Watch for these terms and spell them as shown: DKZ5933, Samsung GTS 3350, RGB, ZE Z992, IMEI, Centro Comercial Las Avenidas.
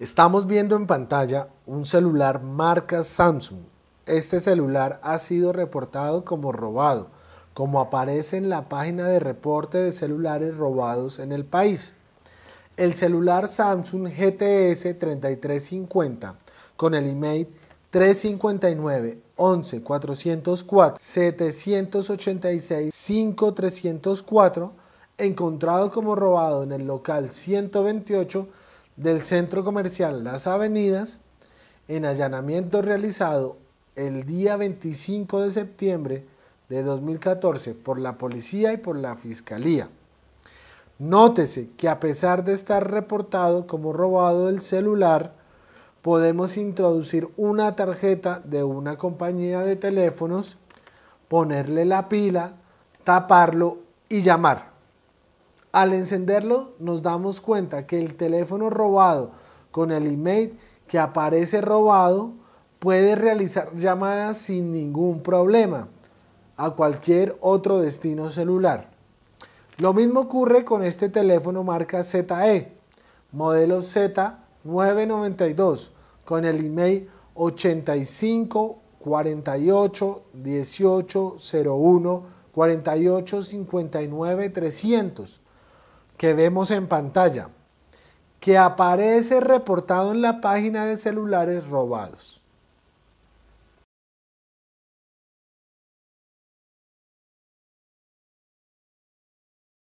Estamos viendo en pantalla un celular marca Samsung. Este celular ha sido reportado como robado, como aparece en la página de reporte de celulares robados en el país. El celular Samsung GTS 3350 con el IMEI 359-11-404-786-5304 encontrado como robado en el local 128 del Centro Comercial Las Avenidas en allanamiento realizado el día 25 de septiembre de 2014 por la policía y por la fiscalía. Nótese que a pesar de estar reportado como robado el celular, podemos introducir una tarjeta de una compañía de teléfonos, ponerle la pila, taparlo y llamar. Al encenderlo nos damos cuenta que el teléfono robado con el IMEI que aparece robado puede realizar llamadas sin ningún problema a cualquier otro destino celular. Lo mismo ocurre con este teléfono marca ZE, modelo Z992, con el IMEI 85 48 18 01 48 59 300, que vemos en pantalla, que aparece reportado en la página de celulares robados.